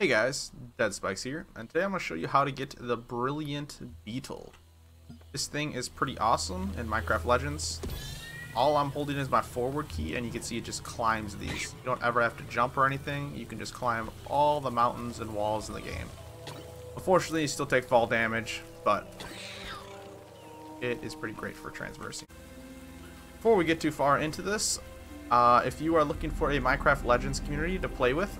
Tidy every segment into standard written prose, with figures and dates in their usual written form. Hey guys, Deadspikes here, and today I'm going to show you how to get the Brilliant Beetle. This thing is pretty awesome in Minecraft Legends. All I'm holding is my forward key, and you can see it just climbs these. You don't ever have to jump or anything. You can just climb all the mountains and walls in the game. Unfortunately, you still take fall damage, but it is pretty great for transversing. Before we get too far into this, if you are looking for a Minecraft Legends community to play with,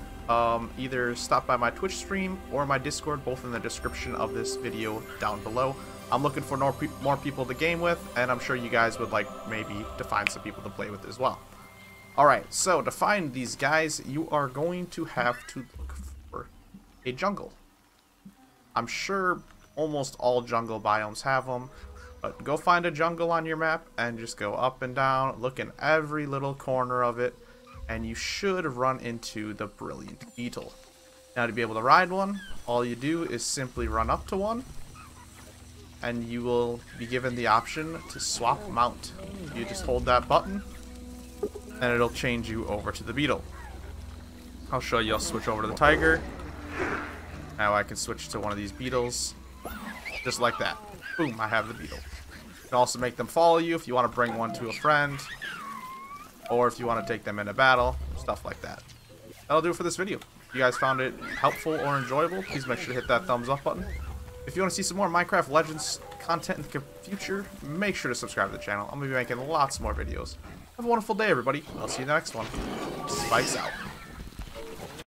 either stop by my Twitch stream or my Discord, both in the description of this video down below. I'm looking for more people to game with, and I'm sure you guys would like maybe to find some people to play with as well. Alright, so to find these guys, you are going to have to look for a jungle. I'm sure almost all jungle biomes have them, but go find a jungle on your map and just go up and down, look in every little corner of it. And you should run into the Brilliant Beetle. Now, to be able to ride one, all you do is simply run up to one, and you will be given the option to swap mount. You just hold that button, and it'll change you over to the beetle. I'll show you. I'll switch over to the tiger. Now I can switch to one of these beetles, just like that. Boom! I have the beetle. You can also make them follow you if you want to bring one to a friend, or if you want to take them into battle, stuff like that. That'll do it for this video. If you guys found it helpful or enjoyable, please make sure to hit that thumbs up button. If you want to see some more Minecraft Legends content in the future, make sure to subscribe to the channel. I'm going to be making lots more videos. Have a wonderful day, everybody. I'll see you in the next one. Spikes out.